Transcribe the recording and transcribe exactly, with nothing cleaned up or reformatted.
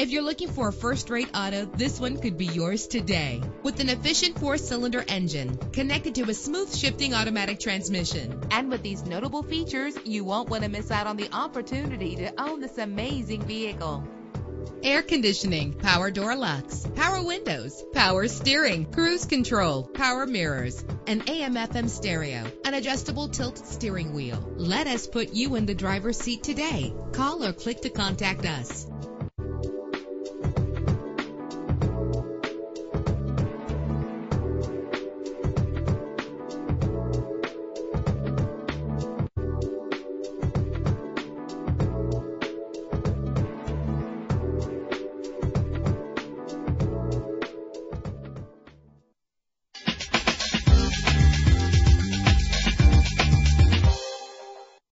If you're looking for a first-rate auto, this one could be yours today. With an efficient four-cylinder engine connected to a smooth shifting automatic transmission. And with these notable features, you won't want to miss out on the opportunity to own this amazing vehicle. Air conditioning, power door locks, power windows, power steering, cruise control, power mirrors, an A M F M stereo, an adjustable tilt steering wheel. Let us put you in the driver's seat today. Call or click to contact us.